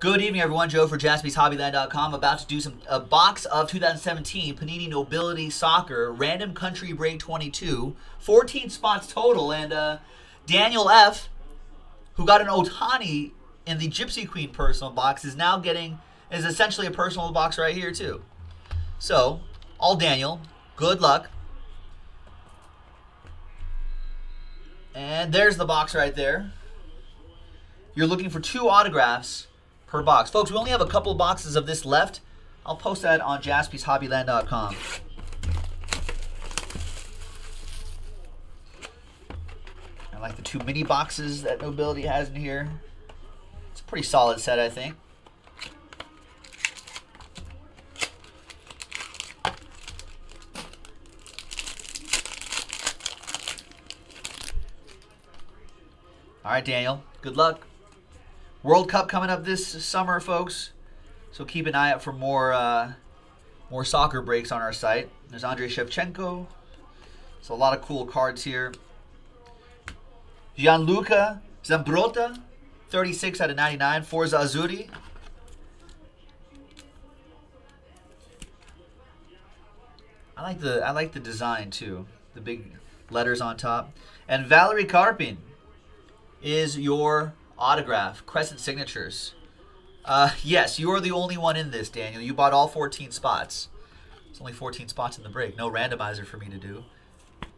Good evening, everyone. Joe for JaspysHobbyland.com. About to do a box of 2017 Panini Nobility Soccer, Random Country Break 22. 14 spots total, and Daniel F., who got an Otani in the Gypsy Queen personal box, is now getting, is essentially a personal box right here, too. So, all Daniel, good luck. And there's the box right there. You're looking for 2 autographs per box. Folks, we only have a couple boxes of this left. I'll post that on JaspysHobbyland.com. I like the 2 mini boxes that Nobility has in here. It's a pretty solid set, I think. All right, Daniel, good luck. World Cup coming up this summer, folks. So keep an eye out for more more soccer breaks on our site. There's Andrei Shevchenko. So a lot of cool cards here. Gianluca Zambrota, 36 out of 99. Forza Azzurri. I like the design too. The big letters on top. And Valerie Carpin is your autograph, Crescent Signatures. Yes, you are the only one in this, Daniel. You bought all 14 spots. It's only 14 spots in the break. No randomizer for me to do.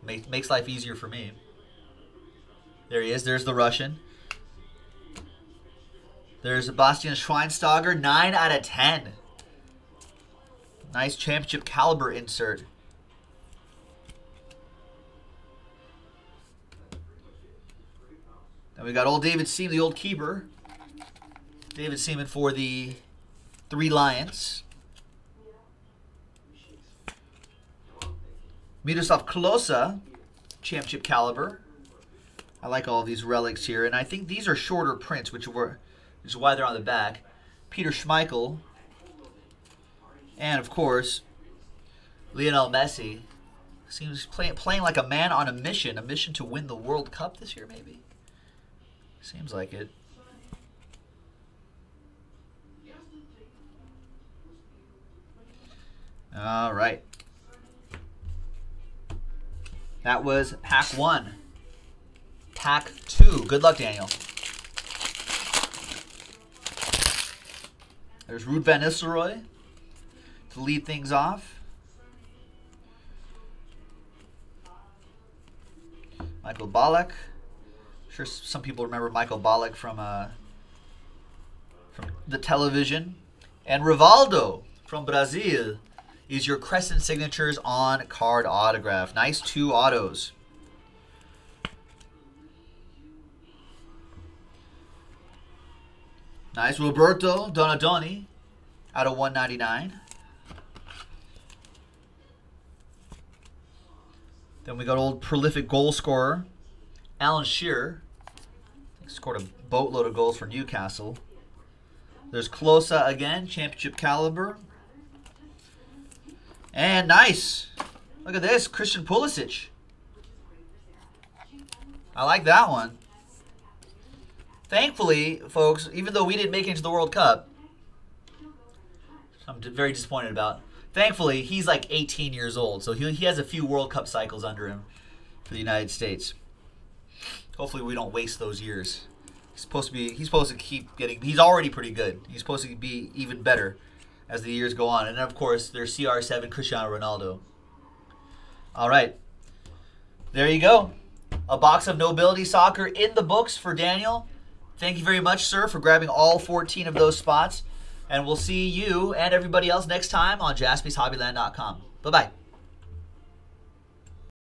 Makes life easier for me. There he is. There's the Russian. There's Sebastian Schweinstager, 9 out of 10. Nice championship caliber insert. And we got old David Seaman, the old keeper. David Seaman for the 3 Lions. Miroslav Klose, championship caliber. I like all these relics here, and I think these are shorter prints, which is why they're on the back. Peter Schmeichel, and of course Lionel Messi. Seems playing like a man on a mission to win the World Cup this year, maybe. Seems like it. All right. That was pack 1. Pack 2. Good luck, Daniel. There's Ruud Van Nistelrooy to lead things off. Michael Ballack. Sure, some people remember Michael Ballack from the television. And Rivaldo from Brazil is your Crescent Signatures on card autograph. Nice 2 autos. Nice Roberto Donadoni out of 199. Then we got old prolific goal scorer Alan Shearer. Scored a boatload of goals for Newcastle. There's Klose again, championship caliber. And nice. Look at this, Christian Pulisic. I like that one. Thankfully, folks, even though we didn't make it to the World Cup, I'm very disappointed about, thankfully, he's like 18 years old, so he has a few World Cup cycles under him for the United States. Hopefully we don't waste those years. He's supposed to keep getting, he's already pretty good. He's supposed to be even better as the years go on. And then, of course, there's CR7, Cristiano Ronaldo. All right. There you go. A box of Nobility Soccer in the books for Daniel. Thank you very much, sir, for grabbing all 14 of those spots. And we'll see you and everybody else next time on JaspysHobbyland.com. Bye-bye.